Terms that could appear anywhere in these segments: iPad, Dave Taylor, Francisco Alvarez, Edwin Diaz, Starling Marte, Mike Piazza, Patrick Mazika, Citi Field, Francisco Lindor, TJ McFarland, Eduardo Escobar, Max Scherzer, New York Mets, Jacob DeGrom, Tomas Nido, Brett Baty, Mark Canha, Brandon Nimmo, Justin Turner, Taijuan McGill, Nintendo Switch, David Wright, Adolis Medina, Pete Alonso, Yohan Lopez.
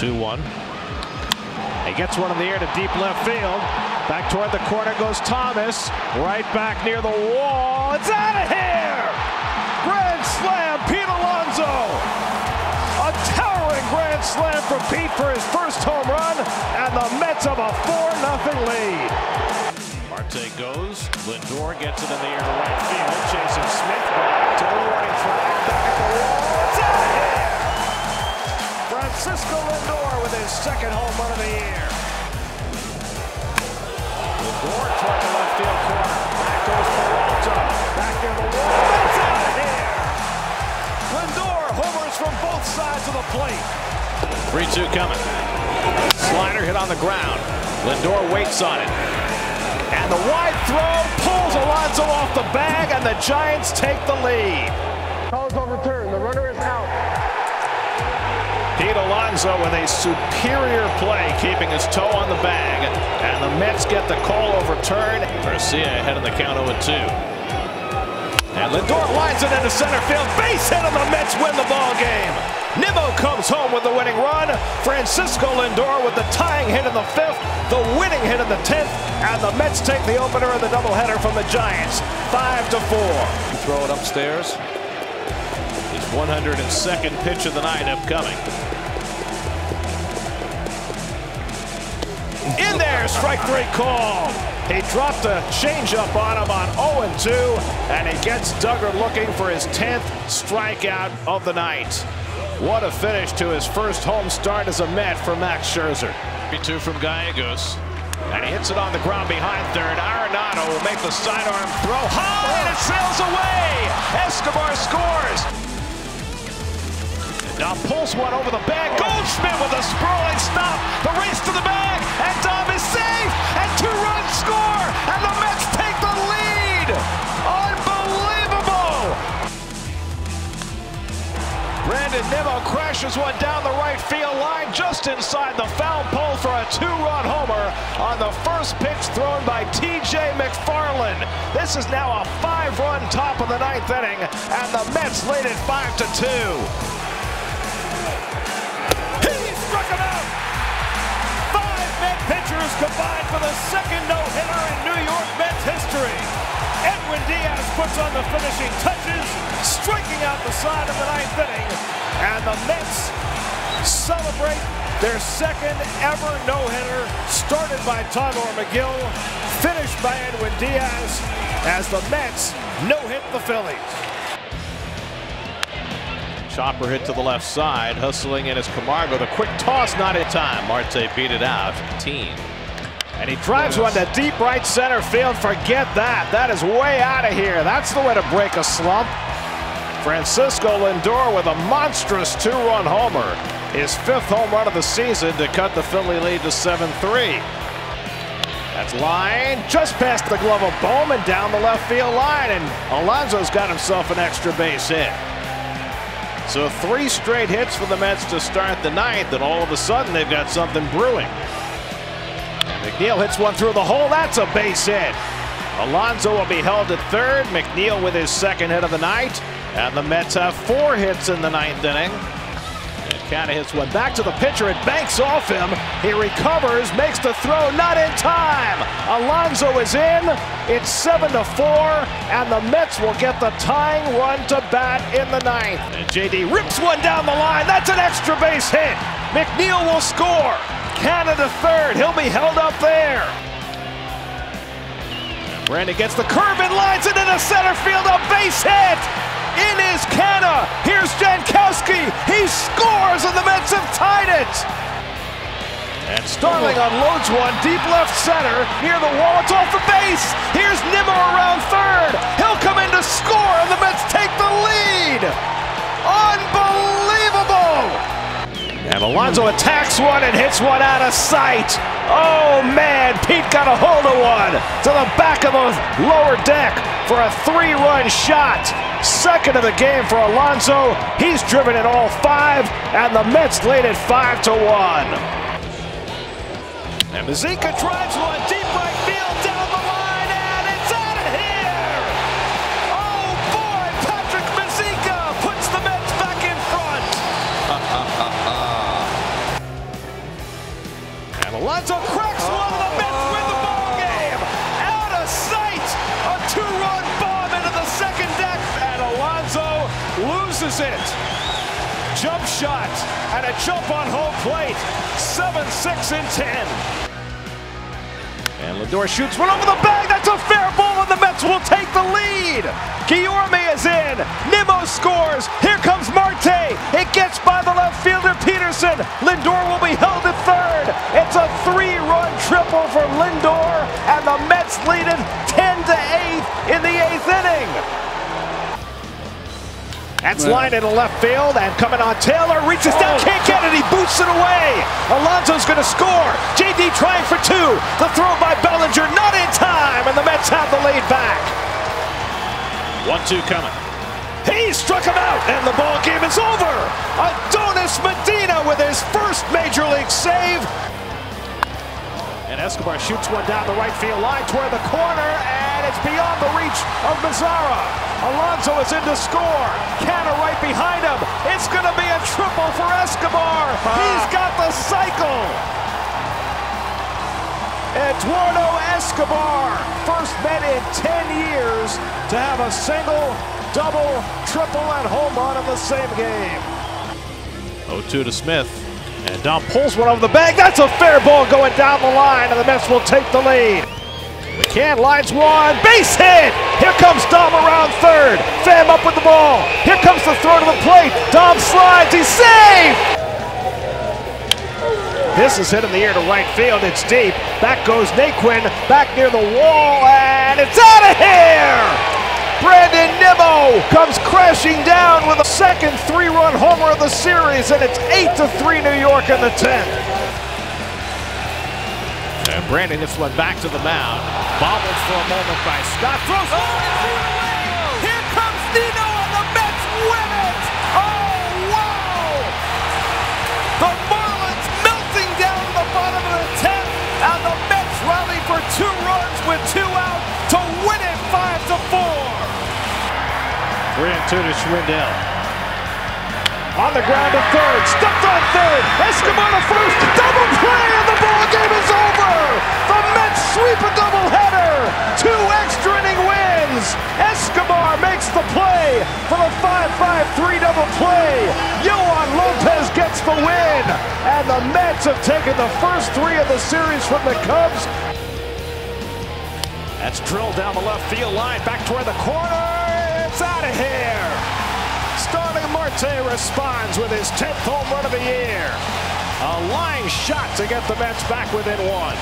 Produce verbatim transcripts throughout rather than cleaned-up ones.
two one. He gets one in the air to deep left field. Back toward the corner goes Thomas. Right back near the wall. It's out of here! Grand slam, Pete Alonso! A towering grand slam from Pete for his first home run, and the Mets have a four nothing lead. Marte goes. Lindor gets it in the air to right field. Jason Smith back to the warning flag. Back at the wall. It's out of here! Francisco Lindor with his second home run of the year. Lindor toward the left field corner. Back goes Peralta. Back near the wall. It's out of here! Lindor homers from both sides of the plate. three two coming. Slider hit on the ground. Lindor waits on it. And the wide throw pulls Alonso off the bag, and the Giants take the lead. Call is overturned. The runner is out. Pete Alonso with a superior play, keeping his toe on the bag, and the Mets get the call overturned. Garcia ahead in the count oh and two. And Lindor lines it into center field. Base hit, and the Mets win the ball game. Nimmo comes home with the winning run. Francisco Lindor with the tying hit in the fifth, the winning hit in the tenth, and the Mets take the opener and the doubleheader from the Giants, five to four. You throw it upstairs. His one hundred second pitch of the night upcoming. In there, strike three call. He dropped a changeup on him on oh and two, and he gets Duggar looking for his tenth strikeout of the night. What a finish to his first home start as a Met for Max Scherzer. Two from Gallegos, and he hits it on the ground behind third. Arenado will make the sidearm throw high, and it sails away. Escobar scores. Now pulls one over the bag. Goldschmidt with a sprawling stop. The race to the bag, and Dom is safe. And two runs score, and the Mets take the lead. Unbelievable! Brandon Nimmo crashes one down the right field line, just inside the foul pole for a two-run homer on the first pitch thrown by T J McFarland. This is now a five-run top of the ninth inning, and the Mets lead it five to two. Combined for the second no-hitter in New York Mets history. Edwin Diaz puts on the finishing touches, striking out the side of the ninth inning, and the Mets celebrate their second ever no-hitter, started by Taijuan McGill, finished by Edwin Diaz, as the Mets no-hit the Phillies. Chopper hit to the left side, hustling in his Camargo. The quick toss, not in time. Marte beat it out. Team. And he drives one to deep right center field. Forget that. That is way out of here. That's the way to break a slump. Francisco Lindor with a monstrous two-run homer. His fifth home run of the season to cut the Philly lead to seven three. That's line just past the glove of Bowman down the left field line. And Alonso's got himself an extra base hit. So three straight hits for the Mets to start the ninth. And all of a sudden, they've got something brewing. McNeil hits one through the hole. That's a base hit. Alonso will be held at third. McNeil with his second hit of the night. And the Mets have four hits in the ninth inning. Kinda hits one back to the pitcher. It banks off him. He recovers, makes the throw, not in time. Alonso is in. It's seven to four, and the Mets will get the tying run to bat in the ninth. And J D rips one down the line. That's an extra base hit. McNeil will score. Canada third. He'll be held up there. Brandon gets the curve and lines it into center field. A base hit. In is Canna. Here's Jankowski. He scores, and the Mets have tied it. And Starling unloads one deep left center near the wall. It's off the base. Here's Nimmo around third. He'll come in to score, and the Mets take the lead. Unbelievable. And Alonso attacks one and hits one out of sight. Oh, man, Pete got a hold of one to the back of the lower deck for a three-run shot. Second of the game for Alonso. He's driven in all five, and the Mets lead it five to one. And Mazika drives one deep right field down the line, and it's out of here. Oh, boy, Patrick Mazika puts the Mets back in front. Alonso cracks oh. one, and the Mets win the ball game. Out of sight, a two-run bomb into the second deck, and Alonso loses it. Jump shot and a jump on home plate. Seven, six, and ten. And Lindor shoots one over the bag. That's a fair ball, and the Mets will take the lead. Guillorme is in. Nimmo scores. Here comes Marte. It gets by the left fielder Peterson. Lindor will be held at third. It's a three-run triple for Lindor, and the Mets lead it ten to eight in the eighth inning. That's lined into left field, and coming on Taylor, reaches down, can't get it, he boots it away. Alonso's going to score. J D trying for two. The throw by Bellinger, not in time, and the Mets have the lead back. one two coming. He struck him out, and the ball game is over. Adolis Medina with his first Major League save. And Escobar shoots one down the right field line toward the corner, and it's beyond the reach of Mazzara. Alonso is in to score. Canna right behind him. It's going to be a triple for Escobar. Ah. He's got the cycle. Eduardo Escobar, first Met in ten years to have a single, double, triple, and home run in the same game. oh two to Smith. And Dom pulls one over the bag. That's a fair ball going down the line, and the Mets will take the lead. McCann lines one, base hit! Here comes Dom around third. Pham up with the ball. Here comes the throw to the plate. Dom slides, he's safe! This is hit in the air to right field, it's deep. Back goes Naquin, back near the wall, and it's out of here! Brandon Nimmo comes crashing down with a second three-run homer of the series, and it's eight to three New York in the tenth. And Brandon gets led back to the mound. Bobbled for a moment by Scott. Throws oh! away. Here comes Dino, and the Mets win it! Oh, wow! The Marlins melting down to the bottom of the tenth, and the Mets rally for two runs with two out to win it five to four. Three and two to Schwindel. On the ground to third, stepped on third. Escobar to first, double play, and the ball game is over. The Mets sweep a doubleheader. Two extra inning wins. Escobar makes the play for the five five three double play. Yohan Lopez gets the win, and the Mets have taken the first three of the series from the Cubs. That's drilled down the left field line, back toward the corner. It's out of here. Starling Marte responds with his tenth home run of the year. A line shot to get the Mets back within one.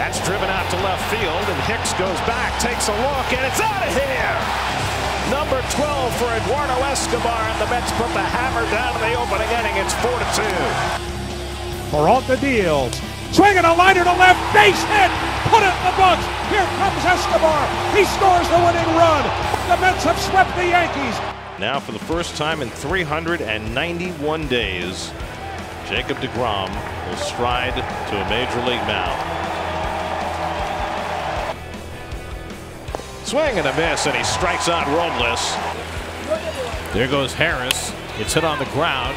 That's driven out to left field, and Hicks goes back, takes a look, and it's out of here! Number twelve for Eduardo Escobar, and the Mets put the hammer down in the opening inning. It's four to two. Peralta deals. Swinging a liner to left, base hit! Put it in the box! Here comes Escobar! He scores the winning run! The Mets have swept the Yankees! Now for the first time in three hundred ninety-one days, Jacob DeGrom will stride to a Major League mound. Swing and a miss, and he strikes out Robles. There goes Harris. It's hit on the ground,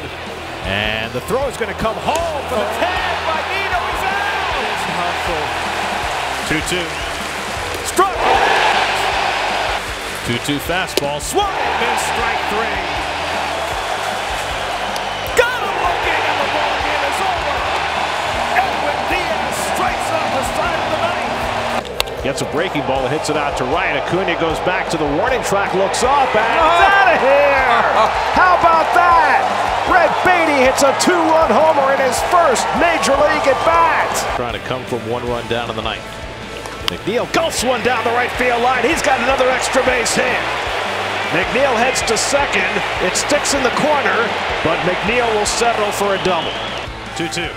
and the throw is going to come home for the tag by Nino. He's out! It's two two. Struck! two two fastball. Swung and missed. Strike three. Got him looking, and the ball game is over. Edwin Diaz strikes on the side of the ninth. Gets a breaking ball and hits it out to right. Acuna goes back to the warning track, looks up, and oh. It's out of here. How about that? Brett Baty hits a two-run homer in his first Major League at bat. Trying to come from one run down in the ninth. McNeil gulps one down the right field line. He's got another extra base hit. McNeil heads to second. It sticks in the corner, but McNeil will settle for a double. two two.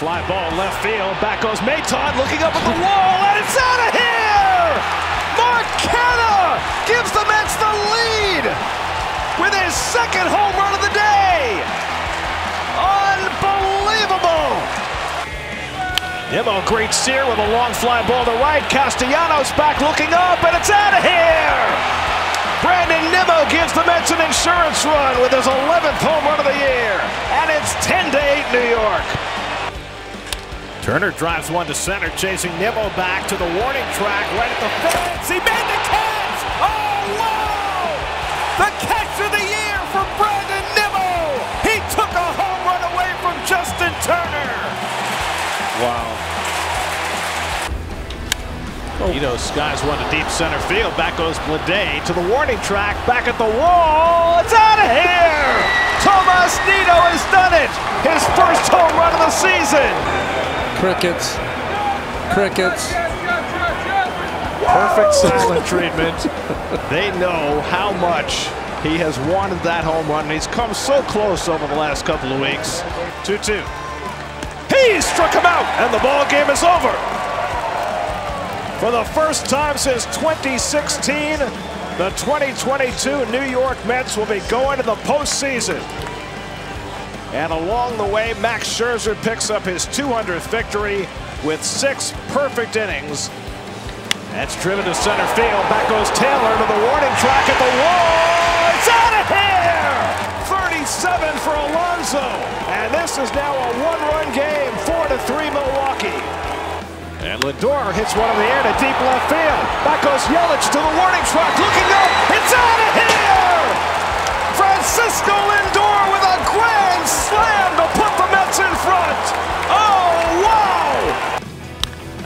Fly ball left field. Back goes Maton looking up at the wall, and it's out of here! Mark Canha gives the Mets the lead with his second home run of the day! Unbelievable! Nimmo, great sear with a long fly ball to right. Castellanos back looking up, and it's out of here! Brandon Nimmo gives the Mets an insurance run with his eleventh home run of the year, and it's ten to eight New York. Turner drives one to center, chasing Nimmo back to the warning track right at the fence. He made the catch! Oh, wow! The catch of the year for Brandon Nimmo! He took a home run away from Justin Turner! Wow. You know, skies one to deep center field. Back goes Blade to the warning track. Back at the wall. It's out of here. Tomas Nido has done it. His first home run of the season. Crickets. Crickets. Perfect silent treatment. They know how much he has wanted that home run. And he's come so close over the last couple of weeks. two two. He struck him out, and the ball game is over. For the first time since twenty sixteen, the twenty twenty-two New York Mets will be going to the postseason. And along the way, Max Scherzer picks up his two hundredth victory with six perfect innings. That's driven to center field. Back goes Taylor to the warning track at the wall. It's out of here! thirty-seven for Alonso. And this is now a one-run game, four to three Milwaukee. And Lindor hits one in the air to deep left field. Back goes Yelich to the warning track. Looking up, it's out of here! Francisco Lindor with a grand slam to put the Mets in front. Oh, wow!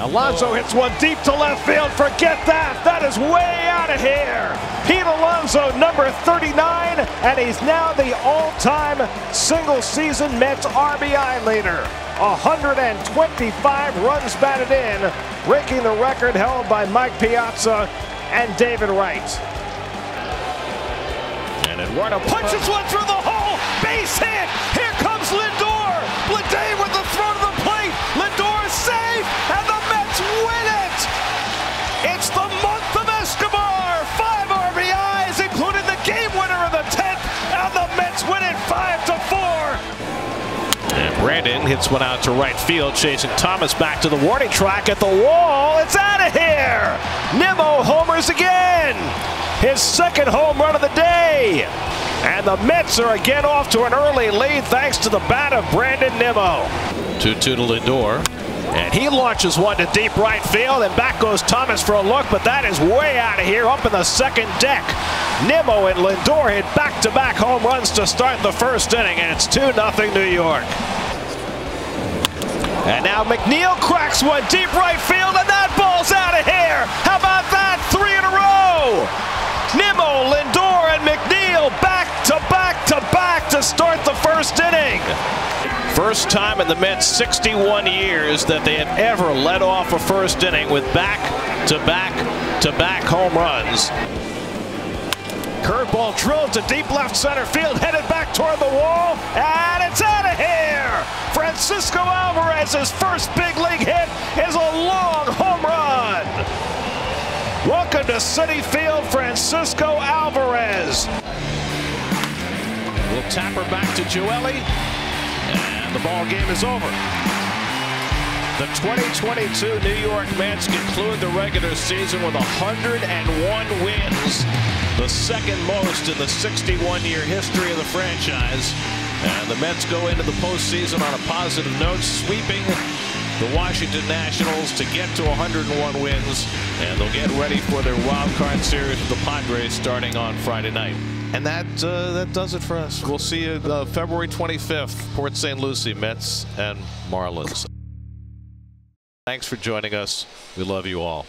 Alonso hits one deep to left field. Forget that. That is way out of here. Pete Alonso, number thirty-nine, and he's now the all-time single-season Mets R B I leader. one hundred twenty-five runs batted in, breaking the record held by Mike Piazza and David Wright. And Eduardo punches one through the hole, base hit. Here comes Lindor. Blade with the throw to the plate. Lindor is safe, and the Mets win it. It's the month of Escobar. Five R B Is, including the game winner in the tenth, and the Mets win it five to four. And Brandon hits one out to right field, chasing Thomas back to the warning track at the wall. It's out of here! Nimmo homers again! His second home run of the day! And the Mets are again off to an early lead thanks to the bat of Brandon Nimmo. two two to Lindor. And he launches one to deep right field, and back goes Thomas for a look, but that is way out of here, up in the second deck. Nimmo and Lindor hit back-to-back home runs to start the first inning, and it's two nothing New York. And now McNeil cracks one deep right field, and that ball's out of here! How about that? Three in a row! Nimmo, Lindor, and McNeil back-to-back-to-back to start the first inning. First time in the Mets' sixty-one years that they have ever led off a first inning with back-to-back-to-back home runs. Curveball drilled to deep left center field, headed back toward the wall, and it's out of here! Francisco Alvarez's first big league hit is a long home run! Welcome to Citi Field, Francisco Alvarez. We'll tap her back to Joely, and the ball game is over. The twenty twenty-two New York Mets conclude the regular season with one hundred one wins, the second most in the sixty-one year history of the franchise. And the Mets go into the postseason on a positive note, sweeping the Washington Nationals to get to one hundred one wins, and they'll get ready for their wild card series with the Padres starting on Friday night. And that uh, that does it for us. We'll see you uh, February twenty-fifth, Port Saint Lucie, Mets and Marlins. Thanks for joining us. We love you all.